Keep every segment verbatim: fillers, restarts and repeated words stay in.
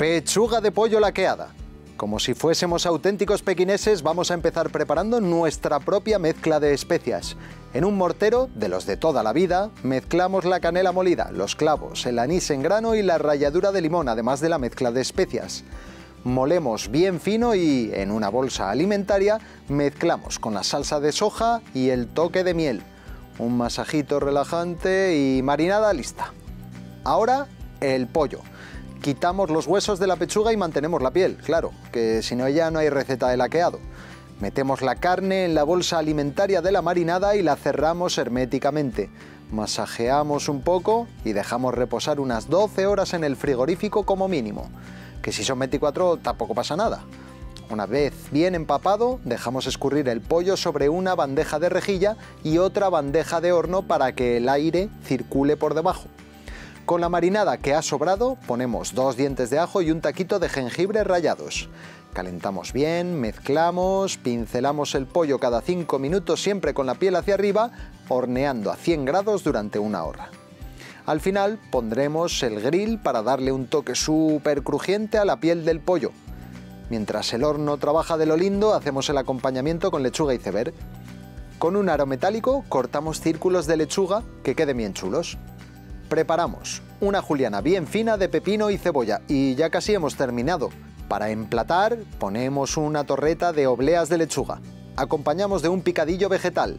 Pechuga de pollo laqueada. Como si fuésemos auténticos pequineses, vamos a empezar preparando nuestra propia mezcla de especias. En un mortero, de los de toda la vida, mezclamos la canela molida, los clavos, el anís en grano y la ralladura de limón, además de la mezcla de especias. Molemos bien fino y, en una bolsa alimentaria, mezclamos con la salsa de soja y el toque de miel. Un masajito relajante y marinada lista. Ahora, el pollo. Quitamos los huesos de la pechuga y mantenemos la piel, claro, que si no ya no hay receta de laqueado. Metemos la carne en la bolsa alimentaria de la marinada y la cerramos herméticamente. Masajeamos un poco y dejamos reposar unas doce horas en el frigorífico como mínimo, que si son veinticuatro tampoco pasa nada. Una vez bien empapado, dejamos escurrir el pollo sobre una bandeja de rejilla y otra bandeja de horno para que el aire circule por debajo. Con la marinada que ha sobrado, ponemos dos dientes de ajo y un taquito de jengibre rallados. Calentamos bien, mezclamos, pincelamos el pollo cada cinco minutos, siempre con la piel hacia arriba, horneando a cien grados durante una hora. Al final pondremos el grill para darle un toque súper crujiente a la piel del pollo. Mientras el horno trabaja de lo lindo, hacemos el acompañamiento con lechuga y iceberg. Con un aro metálico cortamos círculos de lechuga que queden bien chulos. Preparamos una juliana bien fina de pepino y cebolla y ya casi hemos terminado. Para emplatar ponemos una torreta de obleas de lechuga. Acompañamos de un picadillo vegetal,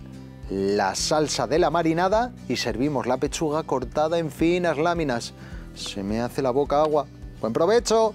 la salsa de la marinada y servimos la pechuga cortada en finas láminas. Se me hace la boca agua. ¡Buen provecho!